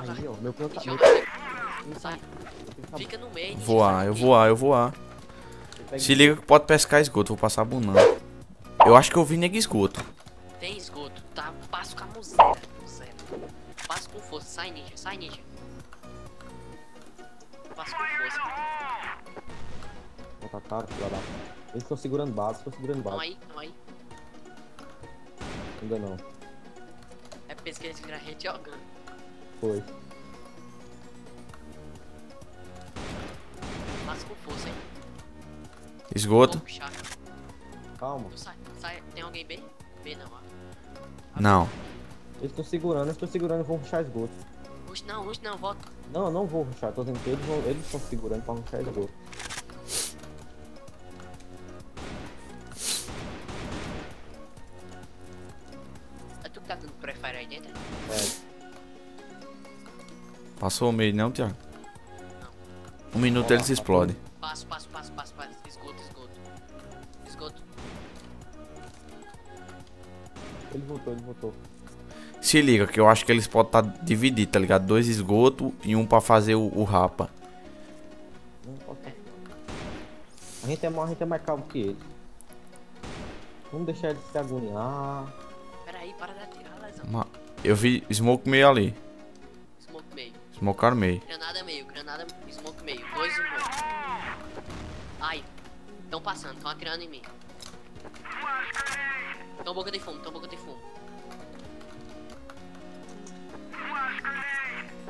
Pega lá. Meu plano tá... Sai. Fica no meio. Voar, eu voar. Se liga que pode pescar esgoto, vou passar abundante. Eu acho que eu vi nega esgoto. Tem esgoto, tá? Passo com a muzera. Passo com força, sai ninja, sai ninja. Passo com força. Tá caro, filha da puta. Eles estão segurando base, Não aí. Ainda não. É porque eles querem segurar a gente jogando. Foi. Passa com força, hein. Esgoto. Calma. Sai, tem alguém bem? B não, ó. Não. Eles estão segurando, vão rushar esgoto. Rush não, volta. Não, eu não vou rushar, tô dizendo que eles estão segurando pra rushar esgoto. Passou o meio, não, Thiago? Não. Um minuto ele se explode. Passo. Esgoto. Ele voltou. Se liga, que eu acho que eles podem estar divididos, tá ligado? 2 esgoto e um pra fazer o rapa. A gente é mais calmo que eles. Vamos deixar eles se agoniar. Peraí, para de atirar, Lazão. Eu vi smoke meio ali. Smocar meio. Granada, smoke meio. 2 smoke. Ai, tão passando, tão atirando em mim. Tão boca de fumo.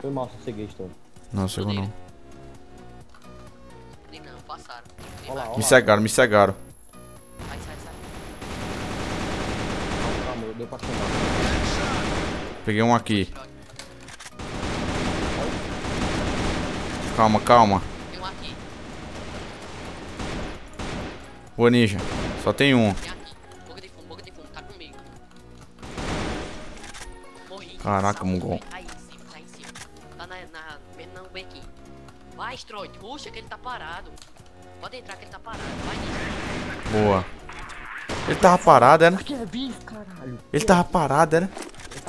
Foi mal, sosseguei, estou. Não, chegou não. Não, passaram. Olá. Me cegaram. Sai. Calma, deu pra chamar. Peguei um aqui. Calma. Tem um aqui. Ô ninja, só tem um. Tem aqui. Boca de fumo, tá comigo. Morri. Caraca, Mungol. Tá em cima. Tá na bem aqui. Vai, Stroit, ruxa que ele tá parado. Pode entrar que ele tá parado. Vai, ninja. Boa. Ele tava parado, era? Ele tava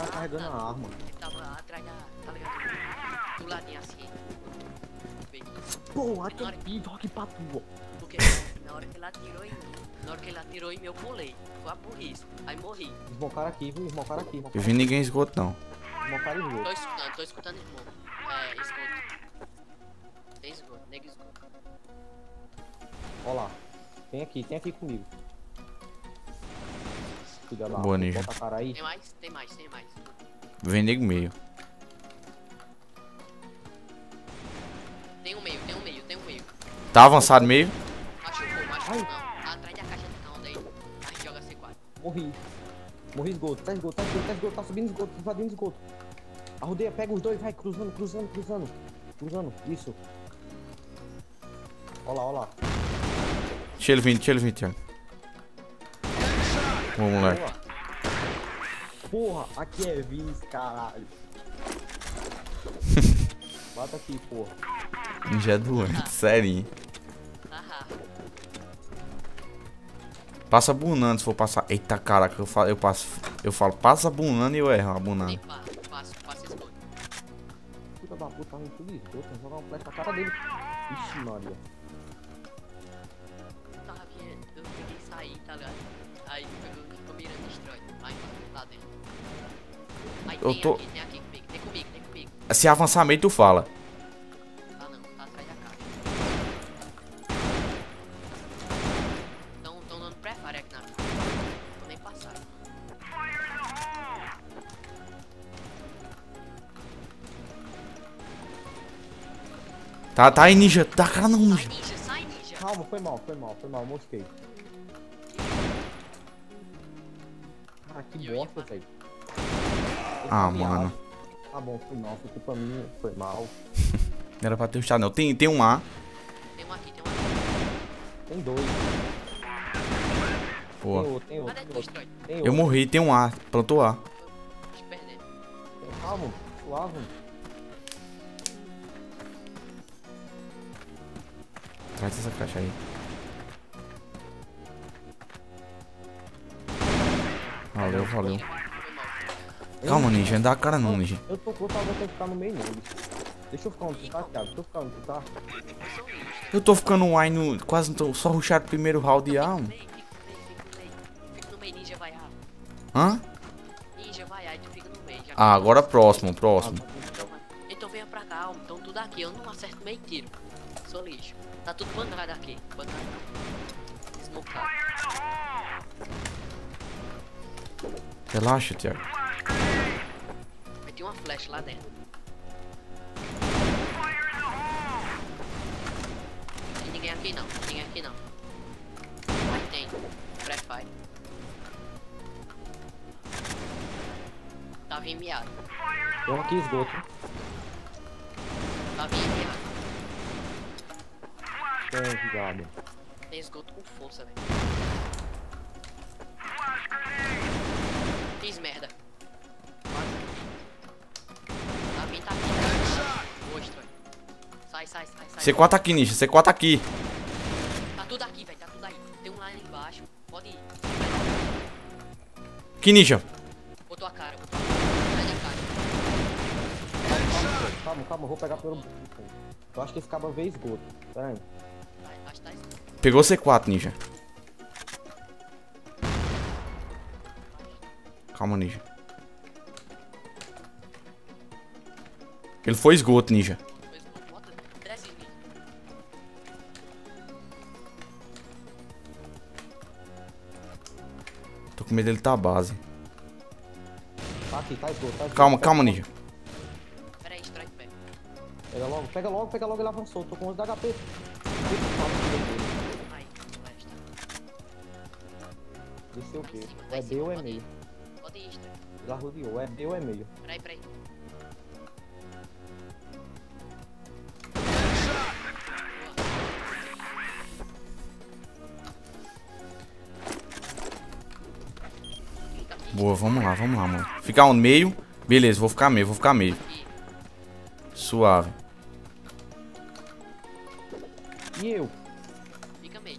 carregando a arma. Ele tava atrás da... Tá ligado? Do ladinho assim. Pô, Porque na hora que ele atirou em mim, eu pulei. Foi a burrice. Aí morri. Esmocaram aqui. Eu vi ninguém esgoto, não. Esmocaram esgoto. Tô escutando esgoto. É, esgoto. Tem esgoto, nega esgoto. Ó lá. Tem aqui comigo. Cuida lá. Boa, ninja. Tem mais. Vem nego meio. Tem um meio. Tá avançado meio? Machucou. Não. Tá atrás da caixa de onda aí. Aí joga C4. Morri esgoto. Tá esgoto. Tá subindo esgoto. Invadindo esgoto. Arrodeia, pega os dois. Vai, cruzando. Isso. Ó lá. Deixa ele vir, Thiago. Ô, moleque. Porra, aqui é Vins, caralho. Bata aqui, porra. Ninja é doente, sério. Passa bunando se for passar. Eita, caraca, eu falo, passa bunando e eu erro a bunando. Passa esgoto. Puta da puta, tá tudo esgoto, vou jogar um flash na cara dele. Ixi, Maria. Tava vindo, eu peguei e saí, tá ligado? Aí ficou mirando destrói. Aí passou lá dentro. Aí tem comigo. Se avançar meio, tu fala. Tá aí, ninja. Tá cara não, ninja. Sai, ninja. Calma, foi mal. Mosquei. Cara, que bosta, velho. Ah, mano. Tá bom, foi mal. Não era pra ter rushado, não. Tem um A. Tem um aqui. Tem dois. Pô. Tem outro. Eu morri, tem um A. Plantou A. Calma, suave. Traz essa caixa aí. Valeu. Calma, Ninja. Não dá a cara não, Ninja. Eu tô com vontade de ficar no meio dele. Deixa eu ficar onde tu tá, Thiago. Deixa eu ficar onde tu tá. Eu tô ficando um aí no... Quase não tô... Só ruxaram o primeiro round e A, mano. Fica no meio, Ninja vai errar. Hã? Ninja vai errar, fica no meio. Ah, agora próximo, próximo. Então venha pra cá, homem. Então tudo aqui. Eu não acerto meio tiro. Sou lixo. Tá tudo bandado aqui. Bandado. Smokado. Relaxa, Thiago. Tem uma flash lá dentro. Tem ninguém aqui não, tem ninguém aqui não. Mas tem, prefire. Tava enviado. Tem aqui esgoto. Tava enviado. Tem esgoto com força, velho. Fiz merda. Tá aqui. Mostra. Sai, sai, sai, sai. C4 aqui, Ninja. C4 aqui. Tá tudo aqui, velho. Tá tudo aí. Tem um lá embaixo. Pode ir. Que Ninja? Botou a cara. Botou a cara. Sai da cara. Calma, calma. Eu vou pegar pelo... Eu acho que esse cabo veio esgoto. Tá vendo? Pegou C4, Ninja. Calma, Ninja. Ele foi esgoto, Ninja. Tô com medo dele tá a base. Tá aqui, tá esgoto, tá esgoto. Calma, calma, Ninja. Pera aí, strike, pega. Pega logo, pega logo, pega logo. Ele avançou, tô com 11 de HP. Esse é o quê? É B ou é meio? Pode ir, strike. Ele arrodeou, é B ou é meio? Peraí, peraí. Boa, vamos lá, mano. Ficar um meio. Beleza, vou ficar meio, vou ficar meio. Suave. E eu? Fica meio.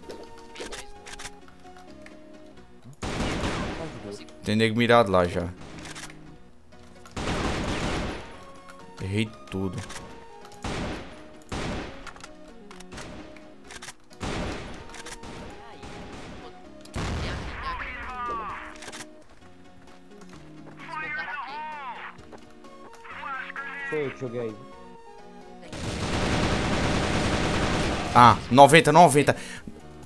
Tem nego mirado lá já. Errei tudo. Joguei. Ah, 90, 90.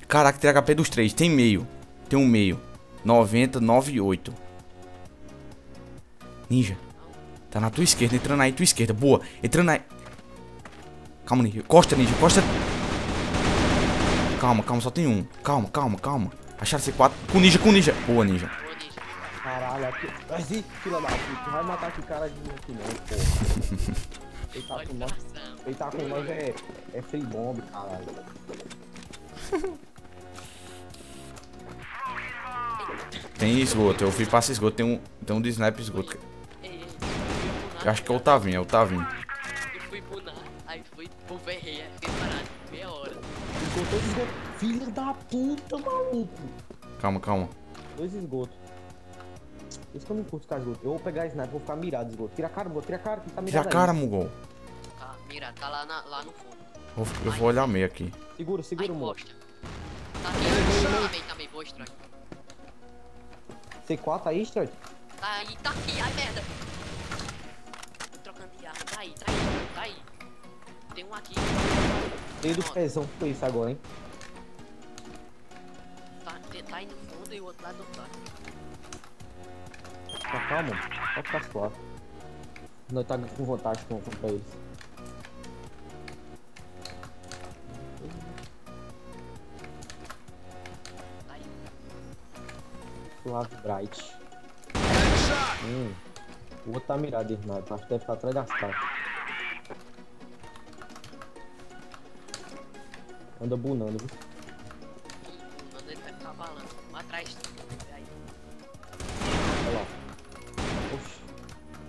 Caraca, tem HP dos três. Tem meio. Tem um meio. 90, 98. Ninja. Tá na tua esquerda. Entrando aí, tua esquerda. Boa. Entrando aí. Calma, Ninja. Costa, Ninja. Costa. Calma, calma. Só tem um. Calma, calma, calma. Acharam C4. Com Ninja, com Ninja. Boa, Ninja. Caralho, aqui. Mas ih, filha da puta, tu vai matar aquele cara de novo, não, porra. Ele tá com nós. Ele tá com nós é free bomb, caralho. Tem esgoto, eu fui passar esgoto, tem um de sniper esgoto. Eu acho que é o Tavinho, é o Tavinho. Eu fui punar, aí fui pro ferreira, fiquei parado, meia hora. Esgotou de esgoto. Filho da puta, maluco. Calma, calma. Dois esgotos. Isso que eu não curto ficar esgoto. Eu vou pegar sniper, vou ficar mirado esgoto. Tira a cara, Mugol, tira a cara, que tá mirado. Tira a cara, Mugol. Tá, mira, tá lá no fundo. Eu vou olhar meio aqui. Segura, segura, Mugol. Tá meio, tá meio, boa, Stroiter. C4 aí, Stroiter? Tá aí, tá aqui, ai merda. Tô trocando de arma, tá aí, tá aí, tá aí. Tem um aqui. Tem do pezão que foi isso agora, hein? Tá aí no fundo e o outro lado não tá. Tá calmo, pode ficar suave. Nós tá com vantagem contra eles. Suave, Bright. O outro tá mirado, irmão. Acho que deve estar atrás das casas. Anda bunando, viu? Bunando, ele vai ficar balando. Lá atrás.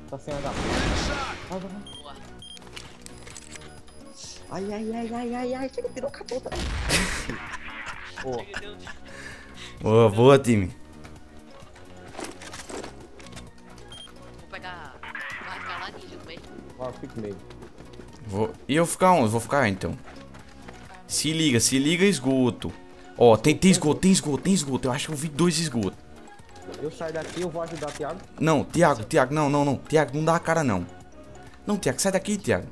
Tá sem HP. Vai, vai, vai. Ai, ai, ai, ai, ai, ai. Chega, tirou o cabelo. Boa. Boa, boa, time. Vou pegar Vai ficar lá ninja, foi? Ó, fico meio. E eu ficar onde? Vou ficar então. Se liga esgoto. Ó, tem esgoto. Eu acho que eu vi 2 esgotos. Eu saio daqui, eu vou ajudar o Thiago. Não, Thiago, não. Thiago, não dá a cara, não. Não, Thiago, sai daqui, Thiago.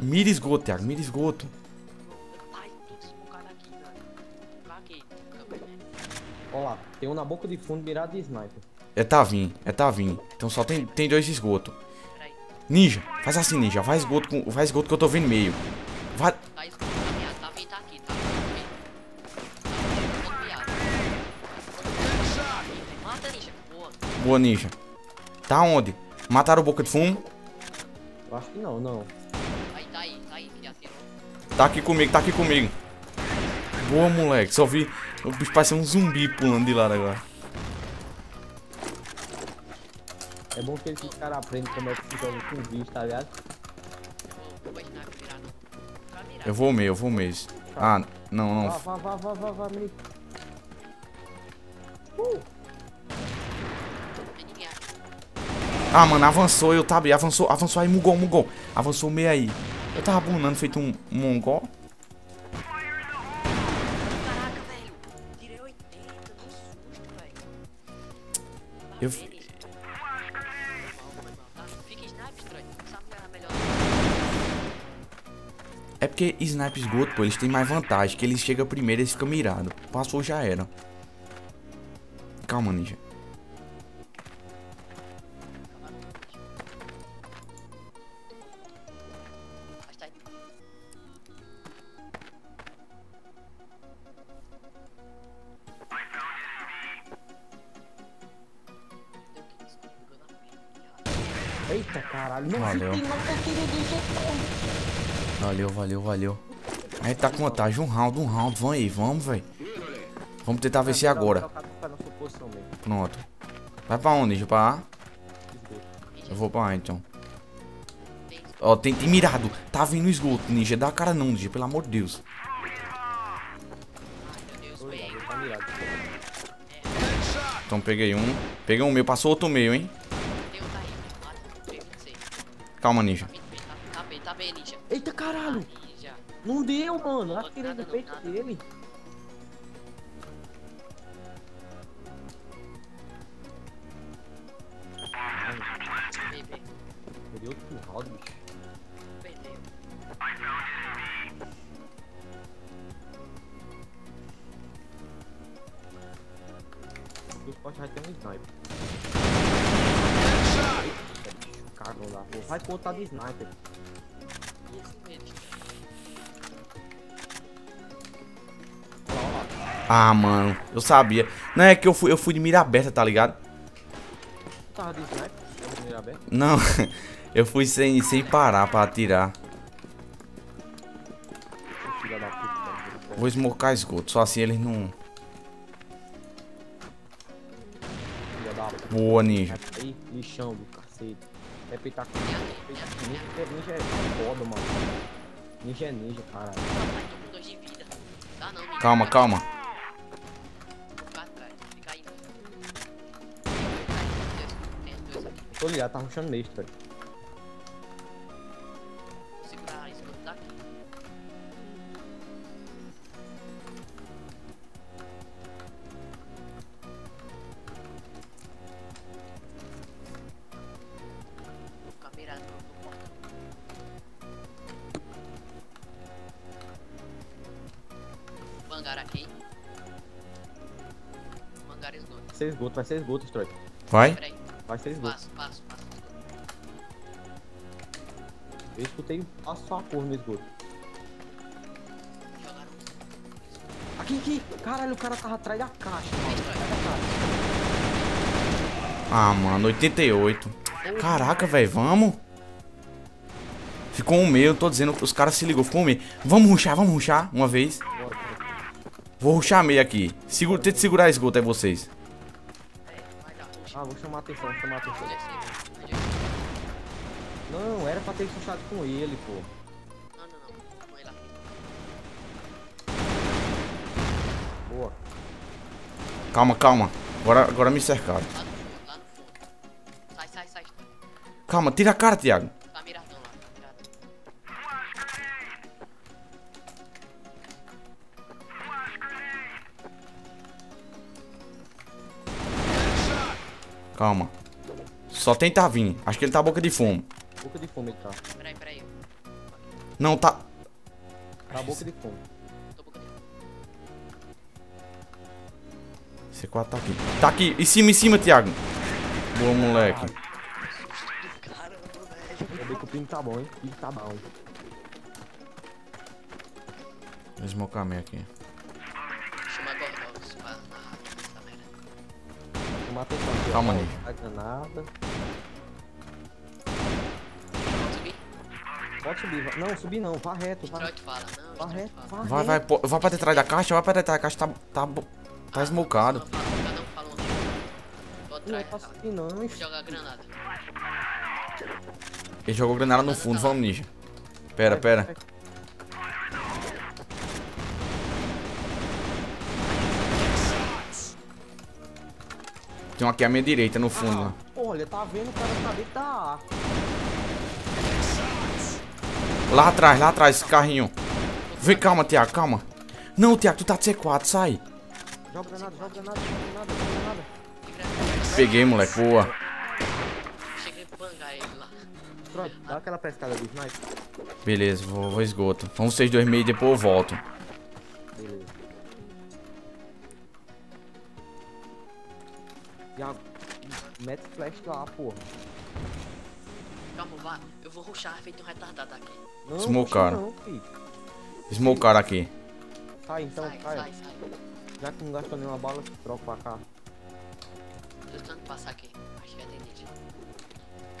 Mira esgoto, Thiago, mira esgoto. Ó lá, tem um na boca de fundo mirado de sniper. É tá vindo. Então só tem 2 esgotos. Ninja, faz assim, ninja. Vai esgoto que eu tô vendo meio. Vai. Boa, ninja. Tá onde? Mataram o boca de fumo? Eu acho que não. Tá aí, criatura. Tá aqui comigo. Boa, moleque. Só vi. O bicho parece um zumbi pulando de lado agora. É bom que esses caras aprendem como é que se joga com o bicho, tá ligado? Eu vou mesmo. Ah, não. Vá, menino. Ah, mano, avançou, eu tava. Avançou aí, mugou. Avançou meio aí. Eu tava abunando feito um mongol. Caraca, velho. Tirei 80, que susto, velho. É porque snipe esgoto, pô, eles têm mais vantagem. Que eles chegam primeiro e eles ficam mirados. Passou, já era. Calma, ninja. Eita, caralho, valeu. Aí tá com vantagem, um round, vamos aí, vamos, velho. Vamos tentar vencer agora. Pronto. Vai pra onde, Ninja? Pra A? Eu vou pra A, então. Ó, tem mirado. Tá vindo esgoto, Ninja. Dá a cara não, Ninja, pelo amor de Deus. Então peguei um. Peguei um meio, passou outro meio, hein. Calma, Ninja. Tá bem, Ninja. Eita, caralho. Não deu, mano. Atirei no peito dele. Perdeu outro round, bicho. Perdeu. Os postes já tem um sniper. Cagou lá, pô. Vai contar de sniper. Ah, mano, eu sabia. Não é que eu fui de mira aberta, tá ligado? Tava de sniper? De mira aberta? Não, eu fui sem parar pra atirar. Vou esmocar esgoto, só assim eles não. Boa, ninja. Lixão do cacete. É pitaco. Ninja é foda, mano. Ninja é ninja, caralho. Calma. Tô ligado, tá rushando mesmo, velho. Vou segurar isso que tá aqui. Vou caminhar no portão. Mangar aqui. Mangar esgoto. Vai ser esgoto, Stroiter. Vai? Vai ser esgoto. Passo. Eu escutei só a porra no esgoto. Aqui. Caralho, o cara tava atrás da caixa. Ah, mano, 88. Caraca, velho, vamos. Ficou um meio, eu tô dizendo, os caras se ligou, ficou um meio. Vamos rushar uma vez. Vou rushar meio aqui. Tenta segurar esgoto, é vocês. Ah, vou chamar a atenção. Não, era pra ter puxado com ele, pô. Não. Vai lá. Boa. Calma, calma. Agora me cercaram. Sai, sai, sai. Calma, tira a cara, Thiago. Tá miradão lá, tá miradão. Calma. Só tenta vir. Acho que ele tá boca de fumo. Boca de fumo ele tá. Peraí, peraí. Não, tá... Tá boca de fumo. C4 tá aqui. Tá aqui. Em cima, Thiago. Boa, moleque. Eu vi que o ping tá bom, hein? O ping tá mal. Vou smocar meio aqui. Calma aí. Pode subir, não, subir não, vá reto, vá reto, vá reto. Vai pra detrás da caixa, vai pra detrás da caixa, tá esmocado. Não, tá subindo não. Joga granada. Ele jogou granada no fundo, vamos ninja. Pera. Tem um aqui à minha direita, no fundo lá. Olha, tá vendo o cara na cabeça da arca. Lá atrás, carrinho. Vem, calma, Thiago, calma. Não, Thiago, tu tá de C4, sai. Joga granada. Peguei, moleque, boa. Cheguei a pangar ele lá. Pronto, dá aquela pescada do sniper. Beleza, vou esgoto. Vamos vocês dois meio e depois eu volto. Beleza. Thiago, mete flash lá, porra. Calma, vá. Eu vou rushar, feito um retardado aqui. Não, smocaram. Smocaram aqui. Sai então, sai. Já que não gastou nenhuma bala, troca pra cá. Tô tentando passar aqui. Acho que é delícia.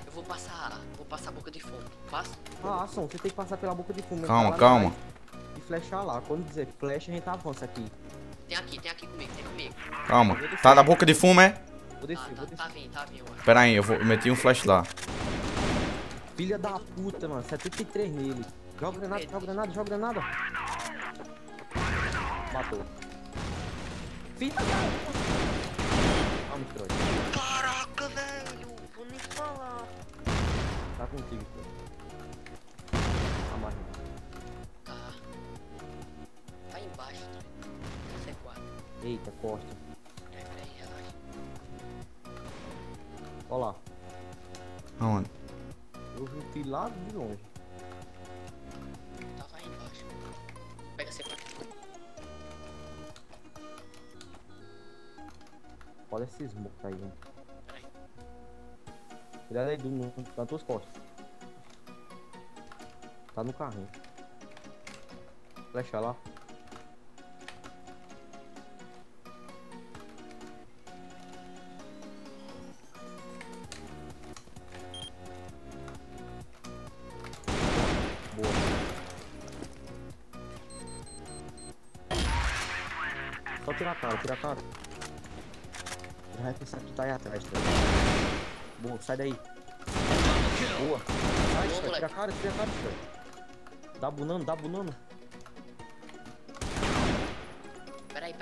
Eu vou passar a boca de fumo. Passa? Ah, Son, você tem que passar pela boca de fumo. Calma. E flechar lá. Quando dizer flecha, a gente avança aqui. Tem aqui comigo, Calma. Tá na boca de fumo, é? Vou descer, tá vindo. Pera aí, eu meti um flash lá. Filha da puta, mano. 73 nele. Joga granada. Matou. Fita, cara. Vamos, Troy. Caraca, velho. Vou nem falar. Tá contigo, Troy. Amarrinho. Tá embaixo, Troy. C4. Eita, corta. É, peraí, relaxa. Olha lá. Aonde? Eu juntei lá de longe. Tava aí embaixo. Pega C4. Olha esse smoke aí, mano. Peraí. Cuidado aí, Duno, nas tuas costas. Tá no carrinho. Flecha lá. Só tira a cara. Ele vai pensar que tu tá aí atrás, tá? Boa, sai daí. Boa. Sai, boa, tira a cara, cara. Dá bunando. Peraí.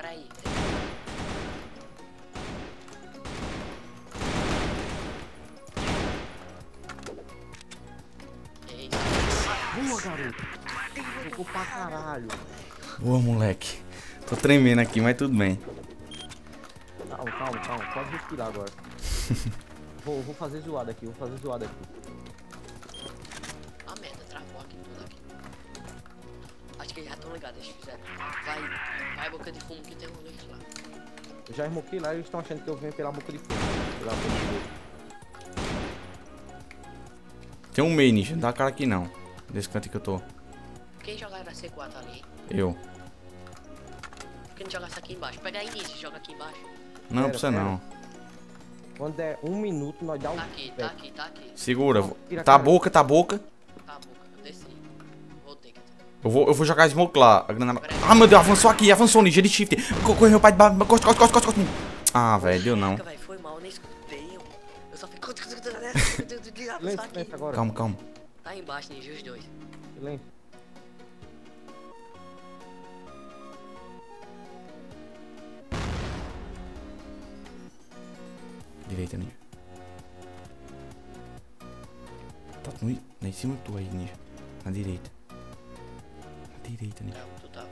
Boa, garoto. Jogou pra caralho. Boa, moleque. Tô tremendo aqui, mas tudo bem. Calma. Pode respirar agora. vou fazer zoada aqui, Ah, merda, travou aqui tudo aqui. Acho que eles já estão ligados, eles fizeram. Vai, boca de fumo que tem um lixo lá. Eu já esmoquei lá e eles estão achando que eu venho pela boca de fumo. Tem um main, não dá cara aqui não. Desse canto que eu tô. Quem jogar na C4 ali? Eu. Por que não jogar isso aqui embaixo? Pega aí nisso e joga aqui embaixo. Não precisa não. Quando der um minuto, nós dá um... Tá aqui. Segura. Tá boca. Tá boca, eu desci. Voltei. Eu vou jogar smoke lá. A granada... Ah, meu Deus, avançou ninja de shift. Correu pra debaixo. Costa. Ah, velho, deu não. Foi mal, eu nem escutei. Eu só fico... Calma. Tá embaixo, ninja, os dois. Silêncio. direita ninja. Tá no, lá em cima tu aí, ninja. Na direita. Na direita, ninja. É onde tu tava.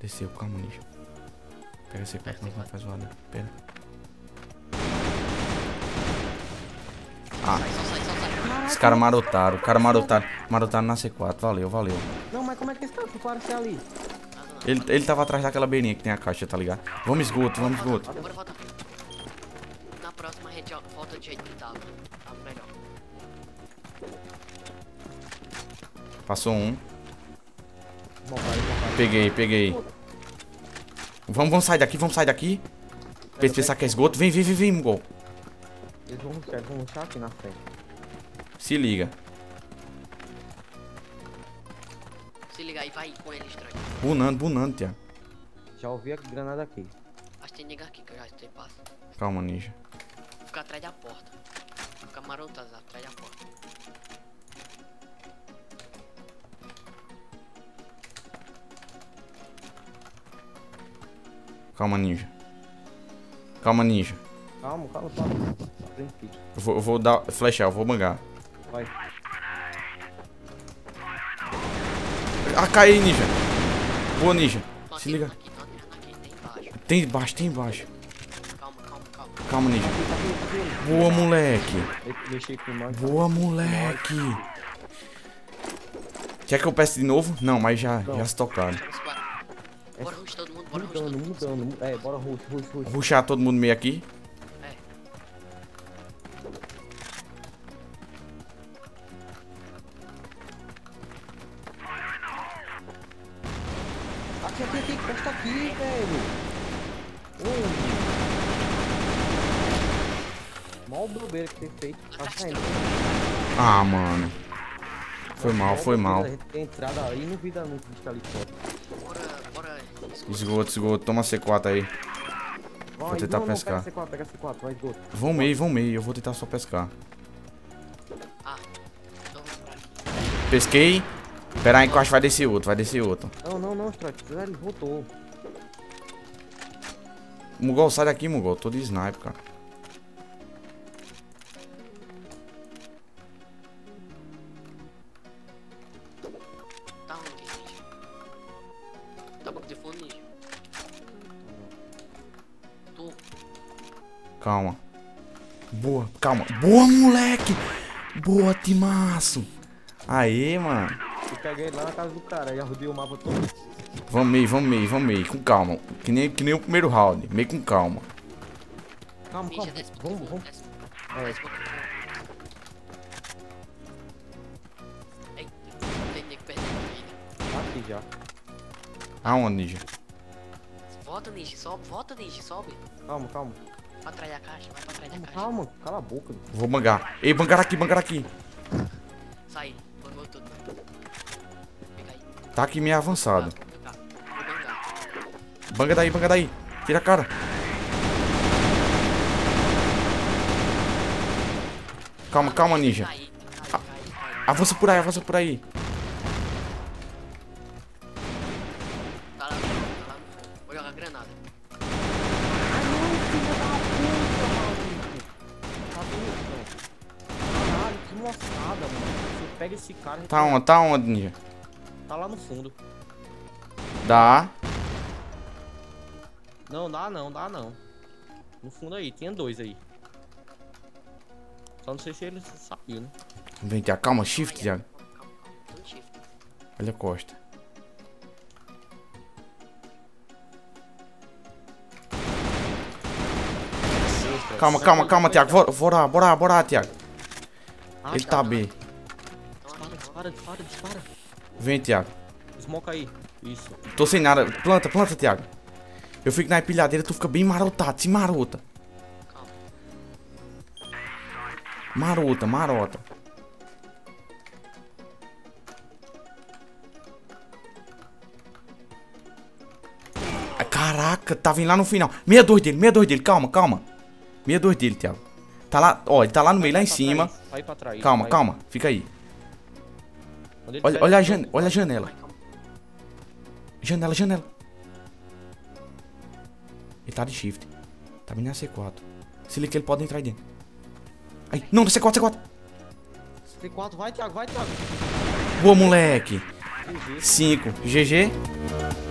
Desceu, calma, ninja. Pega esse cara, não faz nada. Pega. Ah. Os caras marotaram, marotaram na C4, valeu. Não, mas como é que eles estão? Ficaram até ali. Ele tava atrás daquela beirinha que tem a caixa, tá ligado? Vamos esgoto, Agora volta. Na próxima rede, volta do jeito que tava. Tá melhor. Passou um. Peguei. Vamos sair daqui, Pensar que é esgoto. Vem, Mugol. Eles vão rushar aqui na frente. Se liga. Se liga aí, vai com eles, Troy. Bunando, tia. Já ouvi a granada aqui. Acho que tem nega aqui que eu já estou passa. Calma, ninja. Fica atrás da porta. Fica marotando atrás da porta. Calma, ninja. Calma. Eu vou dar flechar, eu vou bangar. Vai. Ah, caí, ninja. Boa, ninja. Se liga. Tem embaixo. Calma, ninja. Boa, moleque. Quer que eu peço de novo? Não, mas já se tocaram. Bora rush todo mundo, bora rush. Rushar todo mundo meio aqui. Aqui, presta aqui, velho. Mal bobeira que tem feito. Ah, mano. Foi mal. Entrada aí no vida muito de ali fora. Bora. Esgoto. Toma C4 aí. Vou tentar pescar. Pega C4, vai esgoto. Vão meio. Eu vou tentar só pescar. Ah. Pesquei. Pera aí, que eu acho que vai descer outro. Não, Strike, ele voltou. Mugol, sai daqui, Mugol. Tô de sniper, cara. Tá ruim, gente. Tá bom de fone. Tô. Calma. Boa, calma. Boa, moleque. Boa, timaço. Aê, mano. Eu peguei lá na casa do cara e arrudei o mapa todo. Vamos meio, com calma. Que nem o primeiro round, meio com calma. Calma. Vamos. Aqui já. Aonde, ninja? Volta, ninja, sobe. Calma. Vai pra trás da caixa. Calma, cala a boca. Vou bangar. Ei, bangar aqui. Sai. Tá aqui meio avançado. Banga daí. Tira a cara. Calma, ninja. Avança por aí. Vou jogar granada. Caralho, que moçada, mano. Você pega esse cara. Tá onde, ninja? Tá lá no fundo. Dá? Não dá não. No fundo aí, tinha dois aí. Só não sei se ele saiu, né? Vem, Thiago, calma, shift, Thiago. Olha a costa. Calma, Thiago. Bora, Thiago. Ele tá B. Dispara. Vem, Thiago. Smoke aí. Isso. Tô sem nada. Planta, Thiago. Eu fico na empilhadeira, tu fica bem marotado. Se marota. Calma. Marota. Caraca, tá vindo lá no final. 62 dele. Calma. 62 dele, Thiago. Tá lá, ó, ele tá lá no meio, lá em cima. Vai pra trás. Calma. Fica aí. Olha a janela. Janela. Ele tá de shift. Tá vindo na C4. Se liga que ele pode entrar aí dentro. Aí, não, C4. C4, vai, Thiago. Boa, moleque. 5. GG.